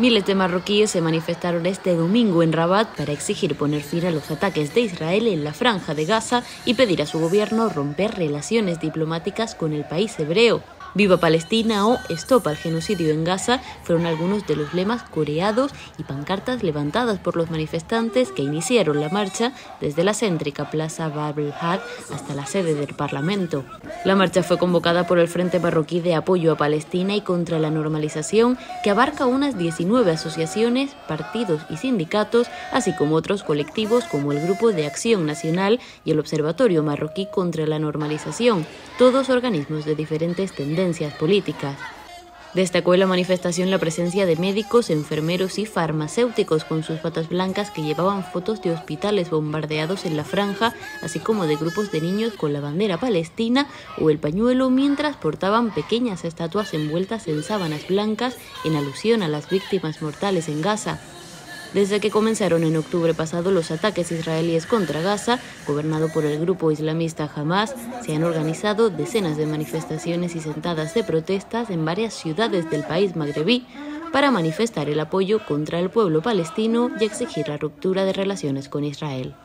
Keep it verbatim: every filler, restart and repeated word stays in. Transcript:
Miles de marroquíes se manifestaron este domingo en Rabat para exigir poner fin a los ataques de Israel en la franja de Gaza y pedir a su gobierno romper relaciones diplomáticas con el país hebreo. Viva Palestina o Stop al genocidio en Gaza fueron algunos de los lemas coreados y pancartas levantadas por los manifestantes que iniciaron la marcha desde la céntrica Plaza Bab el-Had hasta la sede del Parlamento. La marcha fue convocada por el Frente Marroquí de Apoyo a Palestina y contra la Normalización, que abarca unas diecinueve asociaciones, partidos y sindicatos, así como otros colectivos como el Grupo de Acción Nacional y el Observatorio Marroquí contra la Normalización, todos organismos de diferentes tendencias políticas. Destacó en la manifestación la presencia de médicos, enfermeros y farmacéuticos con sus patas blancas que llevaban fotos de hospitales bombardeados en la franja, así como de grupos de niños con la bandera palestina o el pañuelo mientras portaban pequeñas estatuas envueltas en sábanas blancas en alusión a las víctimas mortales en Gaza. Desde que comenzaron en octubre pasado los ataques israelíes contra Gaza, gobernado por el grupo islamista Hamas, se han organizado decenas de manifestaciones y sentadas de protestas en varias ciudades del país magrebí para manifestar el apoyo contra el pueblo palestino y exigir la ruptura de relaciones con Israel.